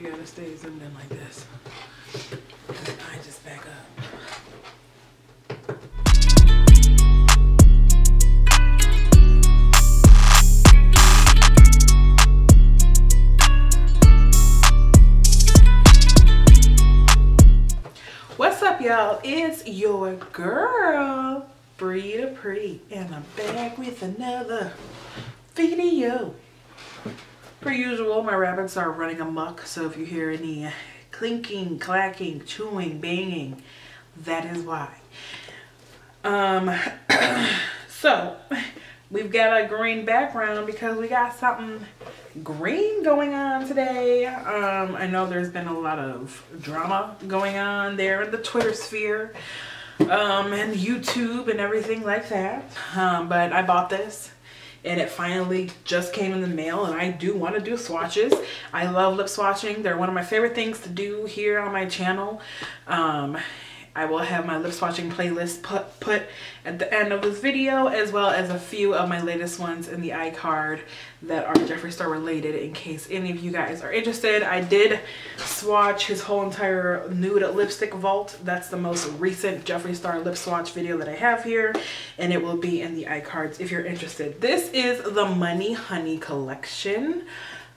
you gotta stay zoomed in like this. I just back up. What's up, y'all? It's your girl Bri Dupre, and I'm back with another video. Per usual, my rabbits are running amok, so if you hear any clinking, clacking, chewing, banging, that is why. So we've got a green background because we got something green going on today. I know there's been a lot of drama going on there in the Twitter sphere, and YouTube and everything like that. But I bought this and it finally just came in the mail, and I do want to do swatches. I love lip swatching. They're one of my favorite things to do here on my channel. I will have my lip swatching playlist put at the end of this video, as well as a few of my latest ones in the iCard that are Jeffree Star related, in case any of you guys are interested. I did swatch his whole entire nude lipstick vault. That's the most recent Jeffree Star lip swatch video that I have here, and it will be in the iCards if you're interested. This is the Money Honey collection,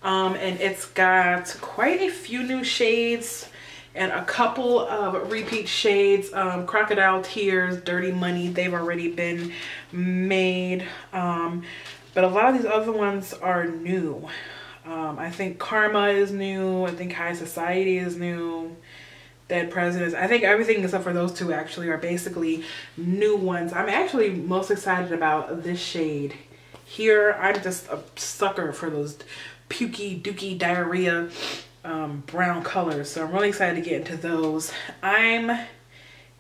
and it's got quite a few new shades and a couple of repeat shades. Crocodile Tears, Dirty Money, they've already been made, but a lot of these other ones are new. I think Karma is new, I think High Society is new, Dead Presidents. I think everything except for those two actually are basically new ones. I'm actually most excited about this shade here. I'm just a sucker for those pukey, dookie, diarrhea brown colors, so I'm really excited to get into those. I'm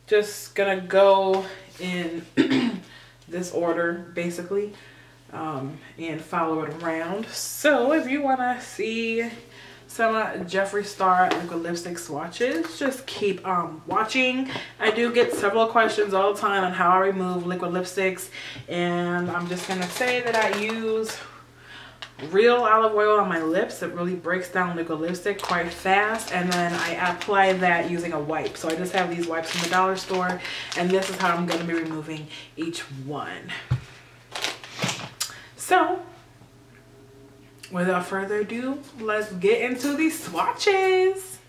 just gonna go in this order basically, and follow it around. So if you want to see some Jeffree Star liquid lipstick swatches, just keep watching. I do get several questions all the time on how I remove liquid lipsticks, and I'm just gonna say that I use real olive oil on my lips. It really breaks down liquid lipstick quite fast, and then I apply that using a wipe. So I just have these wipes from the dollar store, and this is how I'm going to be removing each one. So without further ado, let's get into these swatches.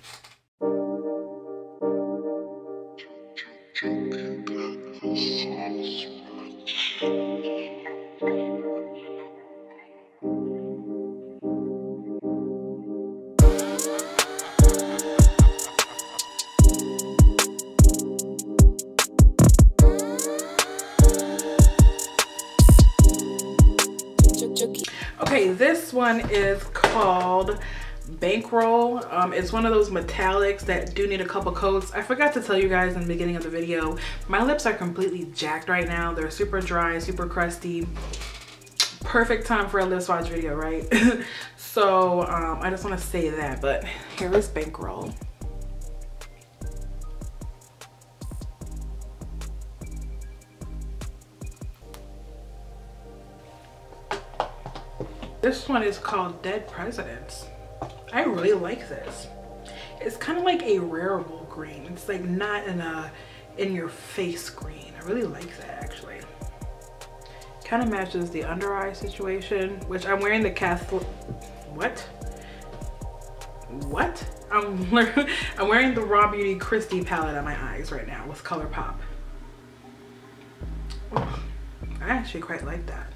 Okay, this one is called Bankroll. It's one of those metallics that do need a couple coats. I forgot to tell you guys in the beginning of the video, my lips are completely jacked right now. They're super dry, super crusty. Perfect time for a lip swatch video, right? So I just want to say that, but here is Bankroll. This one is called Dead Presidents. I really like this. It's kind of like a wearable green. It's like not in your face green. I really like that actually. Kind of matches the under eye situation, which I'm wearing the Catholic. What? I'm wearing the Raw Beauty Christie palette on my eyes right now with ColourPop. Oh, I actually quite like that.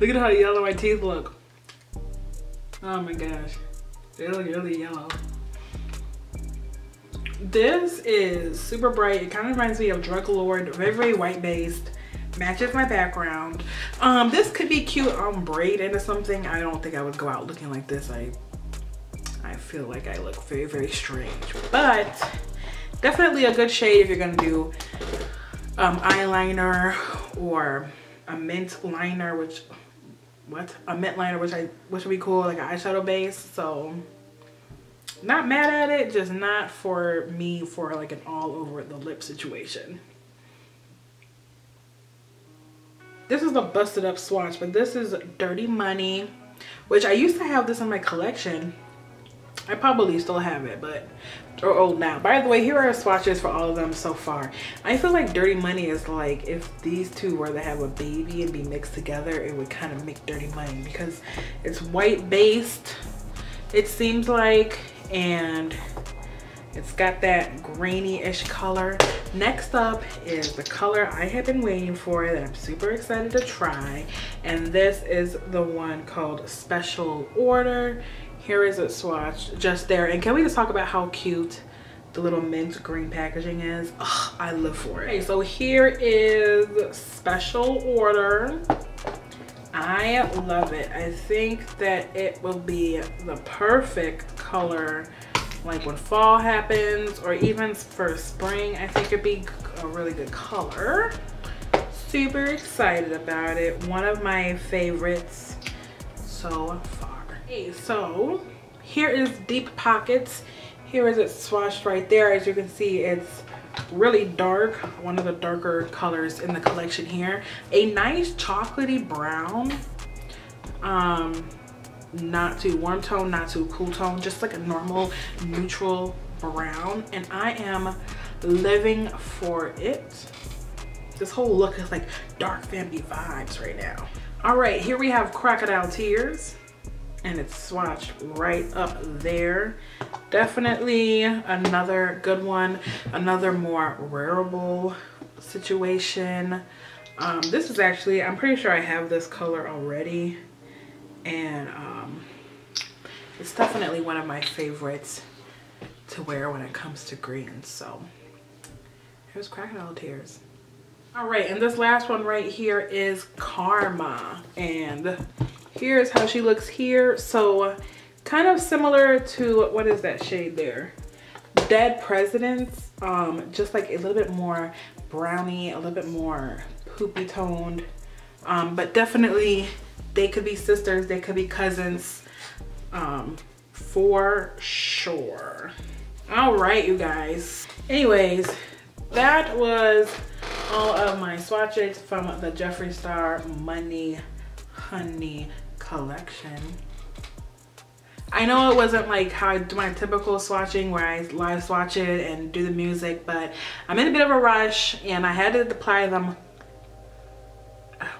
Look at how yellow my teeth look. Oh my gosh, they look really yellow. This is super bright. It kind of reminds me of Drug Lord. Very, very white based. Matches my background. This could be cute on braid into something. I don't think I would go out looking like this. I feel like I look very, very strange. But definitely a good shade if you're gonna do eyeliner or a mint liner, which which would be cool, like an eyeshadow base. So not mad at it, just not for me for like an all over the lip situation. This is a busted up swatch, but this is Dirty Money, which I used to have this in my collection. I probably still have it, but they're old now. By the way, here are swatches for all of them so far. I feel like Dirty Money is like if these two were to have a baby and be mixed together, it would kind of make Dirty Money because it's white based, it seems like, and it's got that grainy-ish color. Next up is the color I have been waiting for that I'm super excited to try, and this is the one called Special Order. Here is a swatch just there. And can we just talk about how cute the little mint green packaging is? Oh, I live for it. Okay, so here is Special Order. I love it. I think that it will be the perfect color like when fall happens or even for spring. I think it'd be a really good color. Super excited about it. One of my favorites so far. Okay, so here is Deep Pockets. Here is it swatched right there. As you can see, it's really dark, one of the darker colors in the collection here. A nice chocolatey brown, not too warm tone, not too cool tone, just like a normal neutral brown, and I am living for it. This whole look is like dark vampy vibes right now. All right, here we have Crocodile Tears. And it's swatched right up there. Definitely another good one, another more wearable situation. This is actually, I'm pretty sure I have this color already, and it's definitely one of my favorites to wear when it comes to greens. So here's Crocodile Tears. All right, and this last one right here is Karma, and here's how she looks here. So kind of similar to, what is that shade there? Dead Presidents, just like a little bit more browny, a little bit more poopy toned, but definitely they could be sisters, they could be cousins, for sure. All right, you guys. Anyways, that was all of my swatches from the Jeffree Star Money Honey collection. I know it wasn't like how I do my typical swatching where I live swatch it and do the music, but I'm in a bit of a rush and I had to apply them.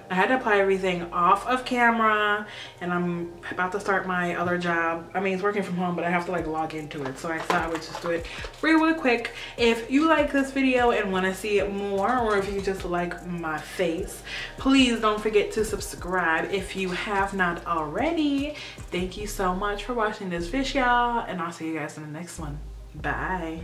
I had to apply everything off of camera, and I'm about to start my other job. I mean, it's working from home, but I have to like log into it. So I thought I would just do it really quick. If you like this video and want to see it more, or if you just like my face, please don't forget to subscribe if you have not already. Thank you so much for watching this video, and I'll see you guys in the next one. Bye.